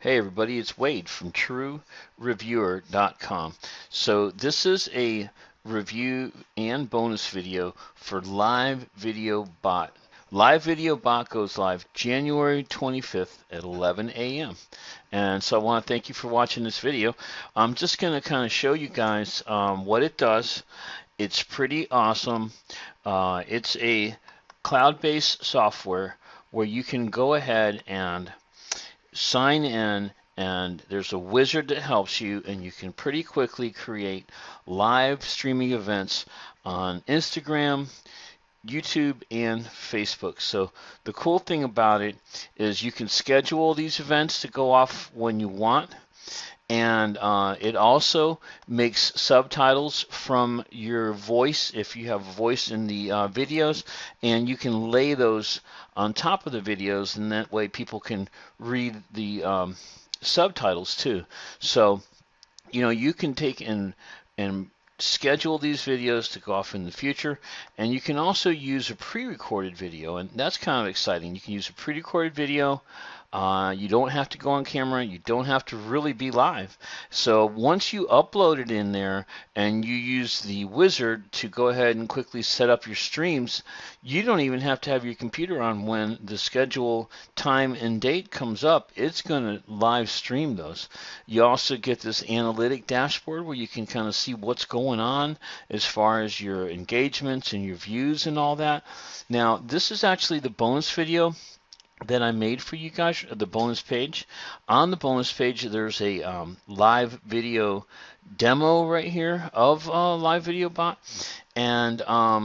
Hey everybody, it's Wade from TrueReviewer.com. So this is a review and bonus video for Live Video Bot. Live Video Bot goes live January 25th at 11 a.m. And so I want to thank you for watching this video. I'm just going to kind of show you guys what it does. It's pretty awesome. It's a cloud-based software where you can go ahead and sign in, and there's a wizard that helps you, and you can pretty quickly create live streaming events on Instagram, YouTube, and Facebook. So the cool thing about it is you can schedule these events to go off when you want, and it also makes subtitles from your voice if you have a voice in the videos, and you can lay those on top of the videos, and that way people can read the subtitles too. So you know, you can take and schedule these videos to go off in the future, and you can also use a pre-recorded video, and that's kind of exciting. You can use a pre-recorded video. You don't have to go on camera, you don't have to really be live. So once you upload it in there and you use the wizard to go ahead and quickly set up your streams, you don't even have to have your computer on. When the schedule time and date comes up, it's going to live stream those. You also get this analytic dashboard where you can kind of see what's going on as far as your engagements and your views and all that. Now this is actually the bonus video that I made for you guys, the bonus page. On the bonus page, there's a live video demo right here of Live Video Bot, and I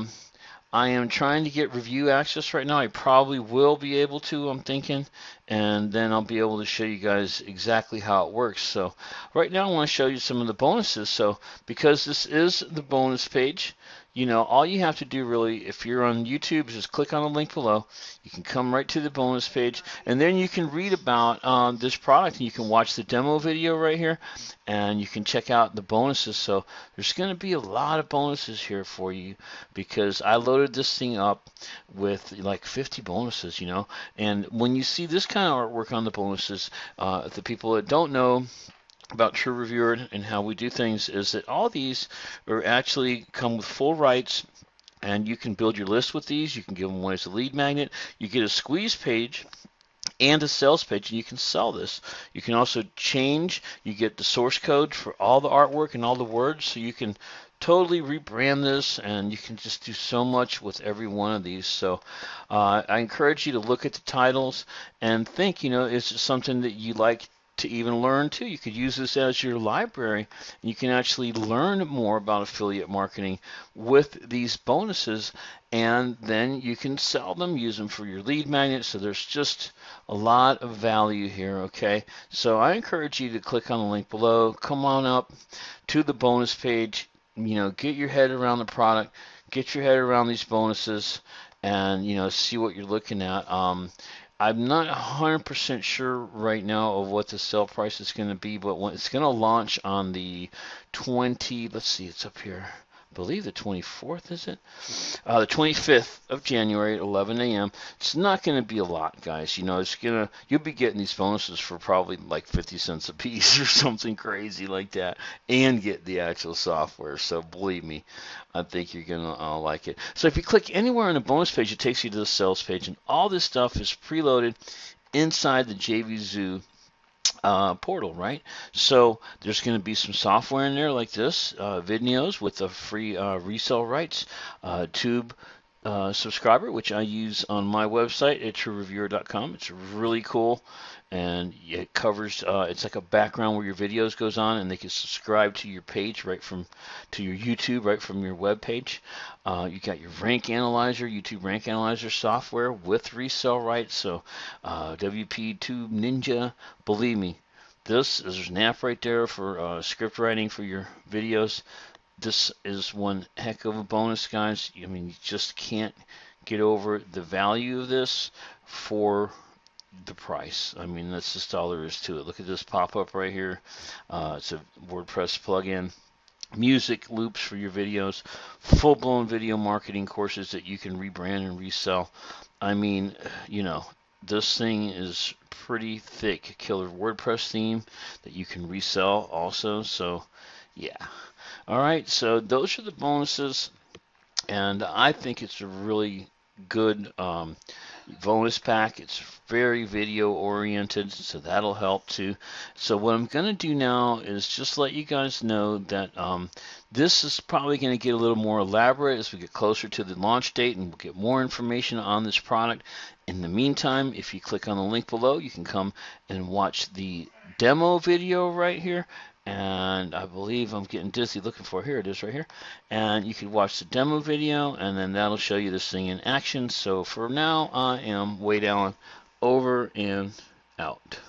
am trying to get review access right now. I probably will be able to, I'm thinking, and then I'll be able to show you guys exactly how it works. So right now I want to show you some of the bonuses. So because this is the bonus page, you know, all you have to do really, if you're on YouTube, is just click on the link below. You can come right to the bonus page, and then you can read about this product, and you can watch the demo video right here, and you can check out the bonuses. So there's going to be a lot of bonuses here for you, because I loaded this thing up with like 50 bonuses, you know. And when you see this kind of artwork on the bonuses, the people that don't know about True Reviewer and how we do things is that all these are actually come with full rights, and you can build your list with these. You can give them one as a lead magnet. You get a squeeze page and a sales page, and you can sell this. You can also change. You get the source code for all the artwork and all the words, so you can totally rebrand this, and you can just do so much with every one of these. So I encourage you to look at the titles and think, you know, is it something that you like to even learn too. You could use this as your library, and you can actually learn more about affiliate marketing with these bonuses, and then you can sell them, use them for your lead magnet. So there's just a lot of value here, okay? So I encourage you to click on the link below, come on up to the bonus page, you know, get your head around the product, get your head around these bonuses, and you know, see what you're looking at. I'm not 100% sure right now of what the sale price is going to be, but when it's going to launch on the 20th, let's see, it's up here, I believe the 24th, is it? The 25th of January at 11 a.m. It's not going to be a lot, guys. You know, it's going to, you'll be getting these bonuses for probably like 50 cents a piece or something crazy like that, and get the actual software. So believe me, I think you're going to like it. So if you click anywhere on the bonus page, it takes you to the sales page, and all this stuff is preloaded inside the JVZoo portal, right? So there's going to be some software in there like this, Vidneos with the free resale rights, Tube Subscriber, which I use on my website at TrueReviewer.com. It's really cool, and it covers, it's like a background where your videos goes on, and they can subscribe to your page right from, to your YouTube, right from your web page. You got your rank analyzer, YouTube rank analyzer software with resell rights, so WP Tube Ninja. Believe me, this is an app right there for script writing for your videos. This is one heck of a bonus, guys. I mean, you just can't get over the value of this for the price. I mean, that's just all there is to it. Look at this pop-up right here. It's a WordPress plugin. Music loops for your videos. Full-blown video marketing courses that you can rebrand and resell. I mean, you know, This thing is pretty thick, killer WordPress theme that you can resell also. So yeah. All right, so those are the bonuses, and I think it's a really good bonus pack. It's very video oriented, so that'll help too. So what I'm going to do now is just let you guys know that this is probably going to get a little more elaborate as we get closer to the launch date, and we'll get more information on this product. In the meantime, if you click on the link below, you can come and watch the demo video right here. And I believe I'm getting dizzy looking for, here it is right here. And you can watch the demo video, and then that'll show you this thing in action. So for now, I am Wade Allen, over and out.